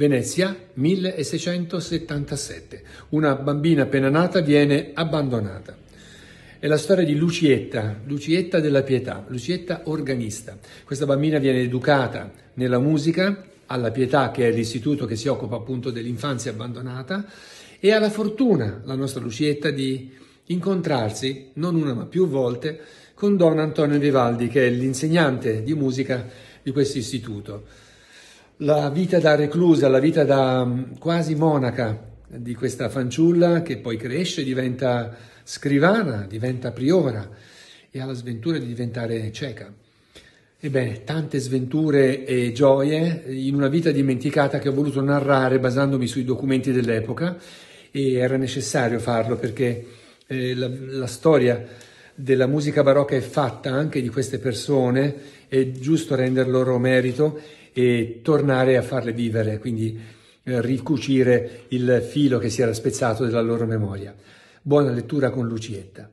Venezia, 1677. Una bambina appena nata viene abbandonata. È la storia di Lucietta della Pietà, Lucietta organista. Questa bambina viene educata nella musica, alla Pietà, che è l'istituto che si occupa appunto dell'infanzia abbandonata, e alla fortuna, la nostra Lucietta, di incontrarsi, non una ma più volte, con Don Antonio Vivaldi, che è l'insegnante di musica di questo istituto. La vita da reclusa, la vita da quasi monaca di questa fanciulla, che poi cresce, diventa scrivana, diventa priora e ha la sventura di diventare cieca. Ebbene, tante sventure e gioie in una vita dimenticata che ho voluto narrare basandomi sui documenti dell'epoca, e era necessario farlo perché la storia della musica barocca è fatta anche di queste persone, è giusto render loro merito e tornare a farle vivere, quindi ricucire il filo che si era spezzato della loro memoria. Buona lettura con Lucietta.